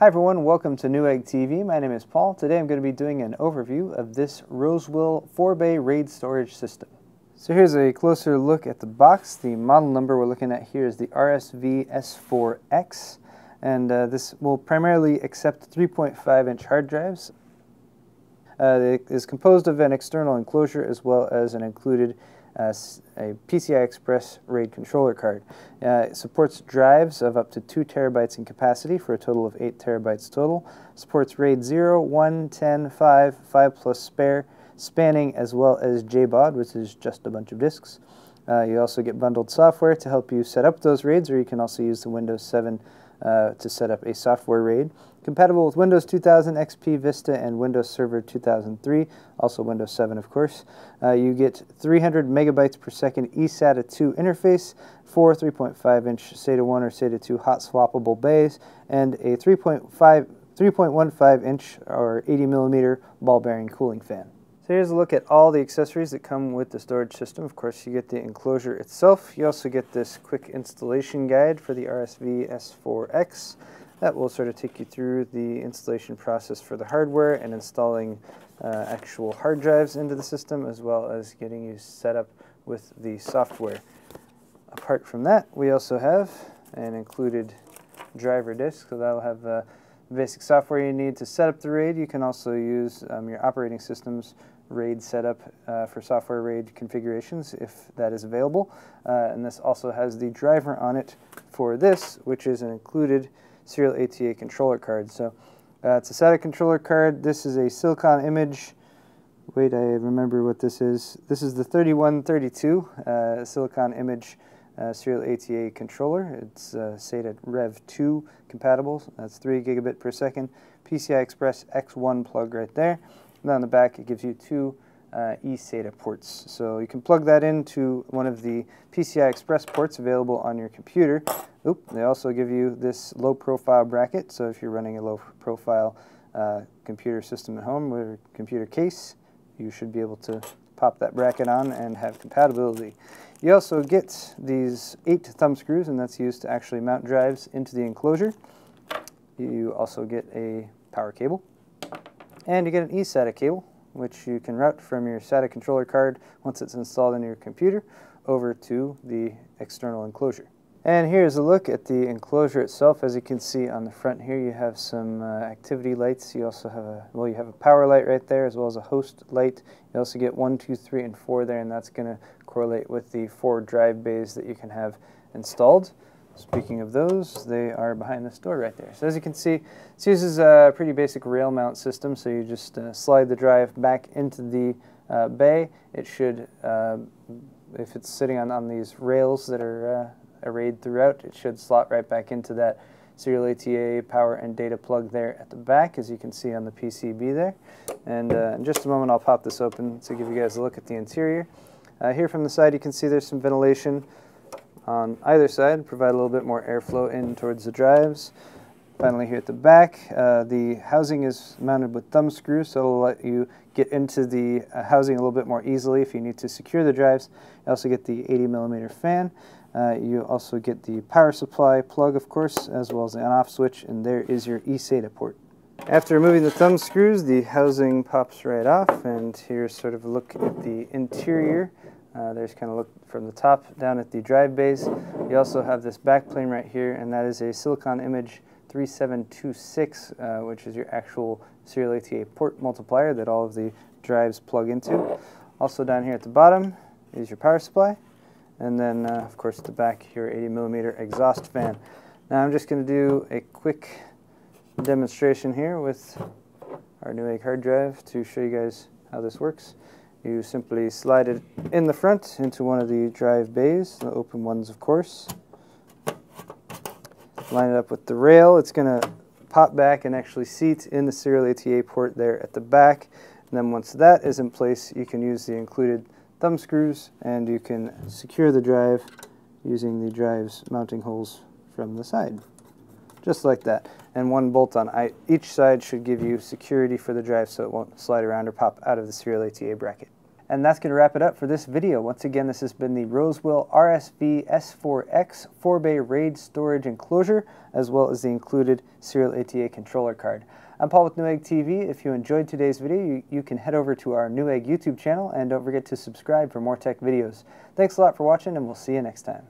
Hi everyone, welcome to Newegg TV. My name is Paul. Today I'm going to be doing an overview of this Rosewill 4-bay RAID storage system. So here's a closer look at the box. The model number we're looking at here is the RSV-S4X, and this will primarily accept 3.5-inch hard drives. It is composed of an external enclosure as well as an included a PCI Express RAID controller card. It supports drives of up to 2 terabytes in capacity for a total of 8 terabytes total. Supports RAID 0, 1, 10, 5, 5 plus spare, spanning, as well as JBOD, which is just a bunch of disks. You also get bundled software to help you set up those RAIDs, or you can also use the Windows 7 to set up a software RAID. Compatible with Windows 2000, XP, Vista, and Windows Server 2003, also Windows 7, of course. You get 300 megabytes per second eSATA 2 interface, 4 3.5-inch SATA 1 or SATA 2 hot swappable bays, and a 3.15-inch or 80mm ball bearing cooling fan. So here's a look at all the accessories that come with the storage system. Of course, you get the enclosure itself. You also get this quick installation guide for the RSV-S4X. That will sort of take you through the installation process for the hardware and installing actual hard drives into the system, as well as getting you set up with the software. Apart from that, we also have an included driver disk, so that'll have the basic software you need to set up the RAID. You can also use your operating system's RAID setup for software RAID configurations if that is available. And this also has the driver on it for this, which is an included serial ATA controller card. So it's a SATA controller card. This is a Silicon Image. Wait, I remember what this is. This is the 3132 Silicon Image serial ATA controller. It's SATA Rev 2 compatible. That's 3 gigabit per second. PCI Express X1 plug right there. And on the back, it gives you 2 eSATA ports. So you can plug that into one of the PCI Express ports available on your computer. They also give you this low-profile bracket. So if you're running a low-profile computer system at home or computer case, you should be able to pop that bracket on and have compatibility. You also get these 8 thumb screws, and that's used to actually mount drives into the enclosure. You also get a power cable, and you get an eSATA cable, which you can route from your SATA controller card once it's installed in your computer over to the external enclosure. And here's a look at the enclosure itself. As you can see on the front here, you have some activity lights. You also have a power light right there, as well as a host light. You also get 1, 2, 3, and 4 there, and that's going to correlate with the 4 drive bays that you can have installed. Speaking of those, they are behind this door right there. So as you can see, this uses a pretty basic rail mount system. So you just slide the drive back into the bay. It should, if it's sitting on these rails that are arrayed throughout, it should slot right back into that serial ATA power and data plug there at the back, as you can see on the PCB there. And in just a moment, I'll pop this open to give you guys a look at the interior. Here from the side, you can see there's some ventilation on either side, provide a little bit more airflow in towards the drives. Finally, here at the back, the housing is mounted with thumb screws, so it'll let you get into the housing a little bit more easily if you need to secure the drives. You also get the 80mm fan. You also get the power supply plug, of course, as well as the on-off switch, and there is your eSATA port. After removing the thumb screws, the housing pops right off, and here's sort of a look at the interior. There's kind of look from the top down at the drive bays. You also have this back plane right here, and that is a Silicon Image 3726, which is your actual serial ATA port multiplier that all of the drives plug into. Also down here at the bottom is your power supply, and then of course at the back your 80mm exhaust fan. Now I'm just going to do a quick demonstration here with our Newegg hard drive to show you guys how this works. You simply slide it in the front into one of the drive bays, the open ones of course. Line it up with the rail. It's going to pop back and actually seat in the serial ATA port there at the back. And then once that is in place, you can use the included thumb screws and you can secure the drive using the drive's mounting holes from the side. Just like that. And one bolt on each side should give you security for the drive so it won't slide around or pop out of the serial ATA bracket. And that's going to wrap it up for this video. Once again, this has been the Rosewill RSV-S4X 4-bay RAID storage enclosure, as well as the included serial ATA controller card. I'm Paul with Newegg TV. If you enjoyed today's video, you can head over to our Newegg YouTube channel, and don't forget to subscribe for more tech videos. Thanks a lot for watching, and we'll see you next time.